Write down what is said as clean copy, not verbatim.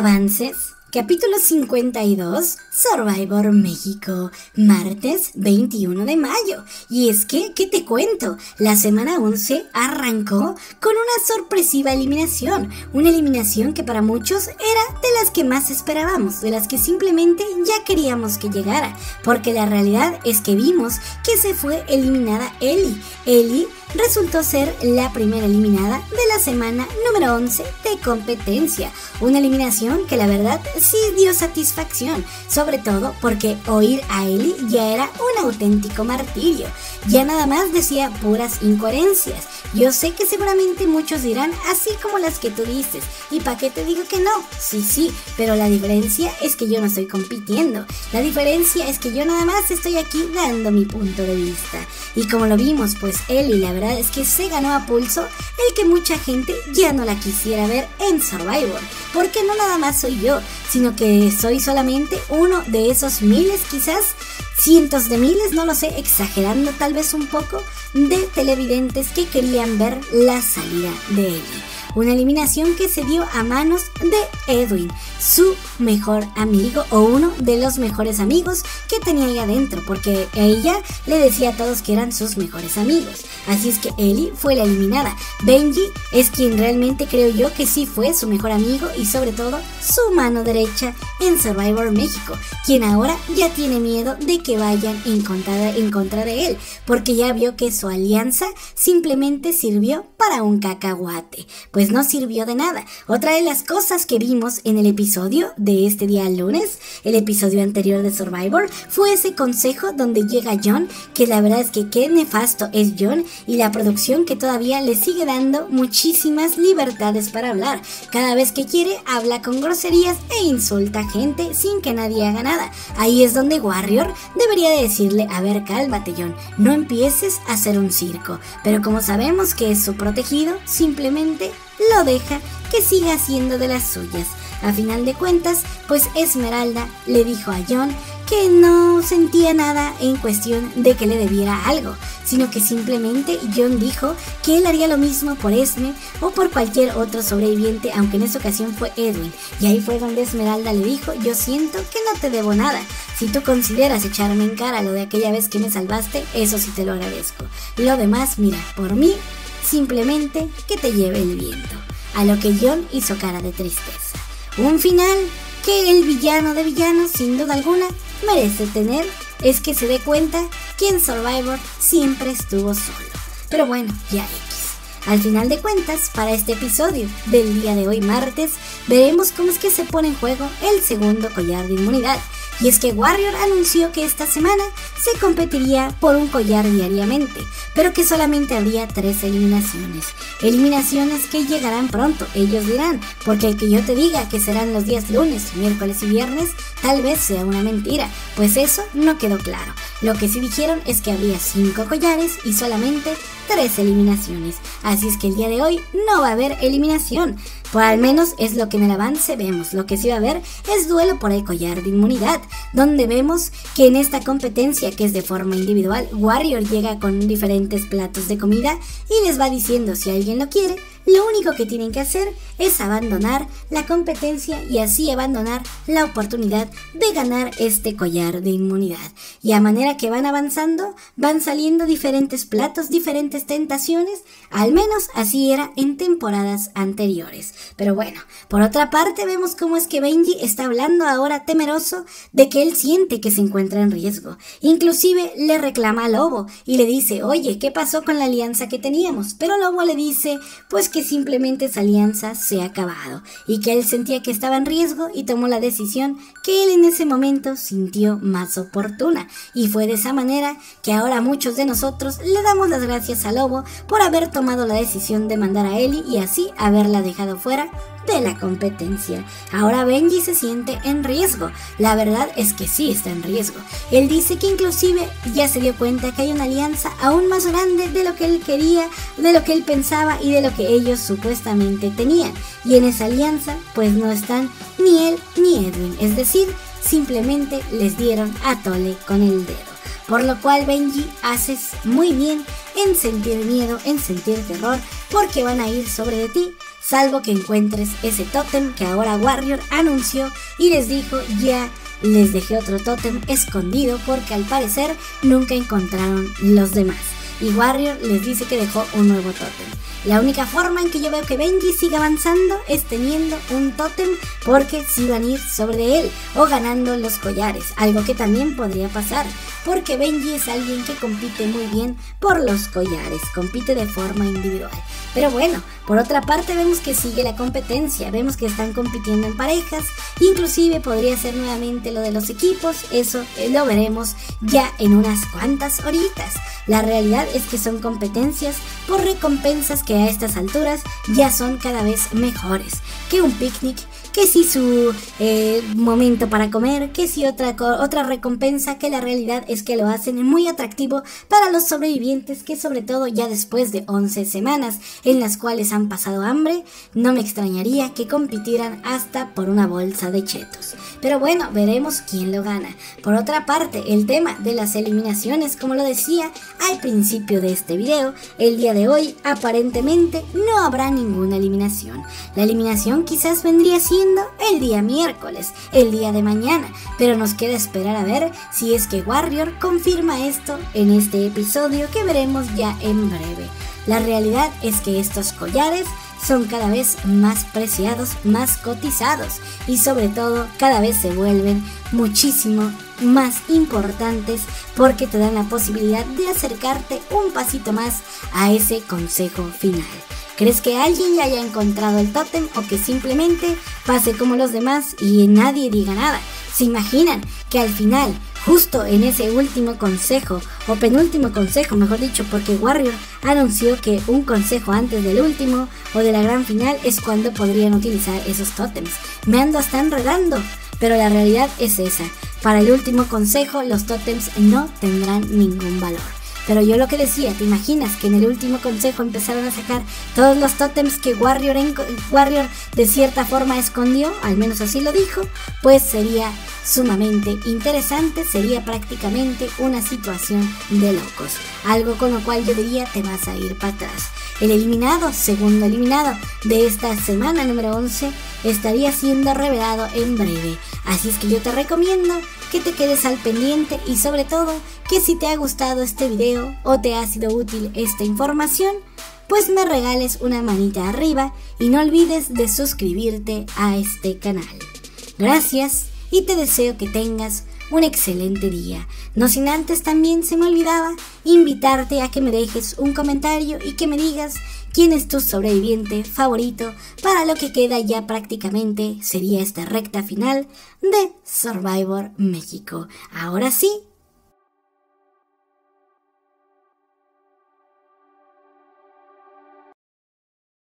Avances, capítulo 52, Survivor México, martes 21 de mayo. Y es que, ¿qué te cuento? La semana 11 arrancó con una sorpresiva eliminación. Una eliminación que para muchos era de las que más esperábamos, de las que simplemente ya queríamos que llegara. Porque la realidad es que vimos que se fue eliminada Ellie. Ellie resultó ser la primera eliminada de la semana número 11 de competencia. Una eliminación que la verdad sí dio satisfacción, sobre todo porque oír a Ellie ya era un auténtico martirio. Ya nada más decía puras incoherencias. Yo sé que seguramente muchos dirán así como las que tú dices, ¿y para qué te digo que no? Sí, pero la diferencia es que yo no estoy compitiendo. La diferencia es que yo nada más estoy aquí dando mi punto de vista. Y como lo vimos, pues Ellie, la verdad es que se ganó a pulso el que mucha gente ya no la quisiera ver en Survivor, porque no nada más soy yo, sino que soy solamente uno de esos miles, quizás cientos de miles, no lo sé, exagerando tal vez un poco, de televidentes que querían ver la salida de Ellie. Una eliminación que se dio a manos de Edwin, su mejor amigo o uno de los mejores amigos que tenía ahí adentro, porque ella le decía a todos que eran sus mejores amigos. Así es que Ellie fue la eliminada. Benji es quien realmente creo yo que sí fue su mejor amigo y sobre todo su mano derecha en Survivor México, quien ahora ya tiene miedo de que vayan en contra de él, porque ya vio que su alianza simplemente sirvió para un cacahuate. Pues no sirvió de nada. Otra de las cosas que vimos en el episodio de este día lunes, el episodio anterior de Survivor, fue ese consejo donde llega John, que la verdad es que qué nefasto es John, y la producción que todavía le sigue dando muchísimas libertades para hablar. Cada vez que quiere habla con groserías e insulta a gente sin que nadie haga nada. Ahí es donde Warrior debería decirle, a ver, cálmate John, no empieces a hacer un circo. Pero como sabemos que es su protegido, simplemente lo deja que siga haciendo de las suyas. A final de cuentas, pues Esmeralda le dijo a John que no sentía nada en cuestión de que le debiera algo, sino que simplemente John dijo que él haría lo mismo por Esme o por cualquier otro sobreviviente, aunque en esa ocasión fue Edwin. Y ahí fue donde Esmeralda le dijo, yo siento que no te debo nada. Si tú consideras echarme en cara lo de aquella vez que me salvaste, eso sí te lo agradezco. Lo demás, mira, por mí, simplemente que te lleve el viento. A lo que John hizo cara de tristeza. Un final que el villano de villanos, sin duda alguna, merece tener, es que se dé cuenta que en Survivor siempre estuvo solo. Pero bueno, ya X. Al final de cuentas, para este episodio del día de hoy martes, veremos cómo es que se pone en juego el segundo collar de inmunidad. Y es que Warrior anunció que esta semana se competiría por un collar diariamente, pero que solamente habría 3 eliminaciones. Eliminaciones que llegarán pronto, ellos dirán, porque el que yo te diga que serán los días lunes, miércoles y viernes, tal vez sea una mentira, pues eso no quedó claro. Lo que sí dijeron es que habría 5 collares y solamente 3 eliminaciones. Así es que el día de hoy no va a haber eliminación. Pues al menos es lo que en el avance vemos. Lo que sí va a haber es duelo por el collar de inmunidad, donde vemos que en esta competencia, que es de forma individual, Warrior llega con diferentes platos de comida y les va diciendo si alguien lo quiere. Lo único que tienen que hacer es abandonar la competencia y así abandonar la oportunidad de ganar este collar de inmunidad. Y a manera que van avanzando, van saliendo diferentes platos, diferentes tentaciones, al menos así era en temporadas anteriores. Pero bueno, por otra parte vemos cómo es que Benji está hablando ahora temeroso de que él siente que se encuentra en riesgo. Inclusive le reclama a Lobo y le dice, oye, ¿qué pasó con la alianza que teníamos? Pero Lobo le dice, pues que simplemente esa alianza se ha acabado y que él sentía que estaba en riesgo y tomó la decisión que él en ese momento sintió más oportuna. Y fue de esa manera que ahora muchos de nosotros le damos las gracias a Lobo por haber tomado la decisión de mandar a Ellie y así haberla dejado fuera de la competencia. Ahora Benji se siente en riesgo. La verdad es que sí está en riesgo. Él dice que inclusive ya se dio cuenta que hay una alianza aún más grande de lo que él quería, de lo que él pensaba y de lo que ellos supuestamente tenían. Y en esa alianza pues no están ni él ni Edwin. Es decir, simplemente les dieron a tole con el dedo. Por lo cual Benji haces muy bien en sentir miedo, en sentir terror, porque van a ir sobre de ti salvo que encuentres ese tótem que ahora Warrior anunció y les dijo ya. Les dejé otro tótem escondido porque al parecer nunca encontraron los demás. Y Warrior les dice que dejó un nuevo tótem. La única forma en que yo veo que Benji siga avanzando es teniendo un tótem, porque si van a ir sobre él o ganando los collares, algo que también podría pasar, porque Benji es alguien que compite muy bien por los collares, compite de forma individual. Pero bueno, por otra parte vemos que sigue la competencia, vemos que están compitiendo en parejas, inclusive podría ser nuevamente lo de los equipos, eso lo veremos ya en unas cuantas horitas. La realidad es que son competencias por recompensas que a estas alturas ya son cada vez mejores que un picnic, que si su momento para comer, que si otra recompensa, que la realidad es que lo hacen muy atractivo para los sobrevivientes, que sobre todo ya después de 11 semanas en las cuales han pasado hambre, no me extrañaría que compitieran hasta por una bolsa de chetos. Pero bueno, veremos quién lo gana. Por otra parte, el tema de las eliminaciones, como lo decía al principio de este video, el día de hoy aparentemente no habrá ninguna eliminación. La eliminación quizás vendría así el día miércoles, el día de mañana, pero nos queda esperar a ver si es que Warrior confirma esto en este episodio que veremos ya en breve. La realidad es que estos collares son cada vez más preciados, más cotizados y sobre todo cada vez se vuelven muchísimo más importantes porque te dan la posibilidad de acercarte un pasito más a ese consejo final. ¿Crees que alguien ya haya encontrado el tótem o que simplemente pase como los demás y nadie diga nada? ¿Se imaginan que al final, justo en ese último consejo o penúltimo consejo, mejor dicho, porque Warrior anunció que un consejo antes del último o de la gran final es cuando podrían utilizar esos tótems? Me ando hasta enredando, pero la realidad es esa. Para el último consejo los tótems no tendrán ningún valor. Pero yo lo que decía, ¿te imaginas que en el último consejo empezaron a sacar todos los tótems que Warrior de cierta forma escondió? Al menos así lo dijo. Pues sería sumamente interesante, sería prácticamente una situación de locos. Algo con lo cual yo diría te vas a ir para atrás. El eliminado, segundo eliminado de esta semana número 11, estaría siendo revelado en breve. Así es que yo te recomiendo que te quedes al pendiente y sobre todo que si te ha gustado este video o te ha sido útil esta información, pues me regales una manita arriba y no olvides de suscribirte a este canal. Gracias y te deseo que tengas un excelente día. No sin antes, también se me olvidaba invitarte a que me dejes un comentario y que me digas quién es tu sobreviviente favorito para lo que queda ya prácticamente sería esta recta final de Survivor México. Ahora sí,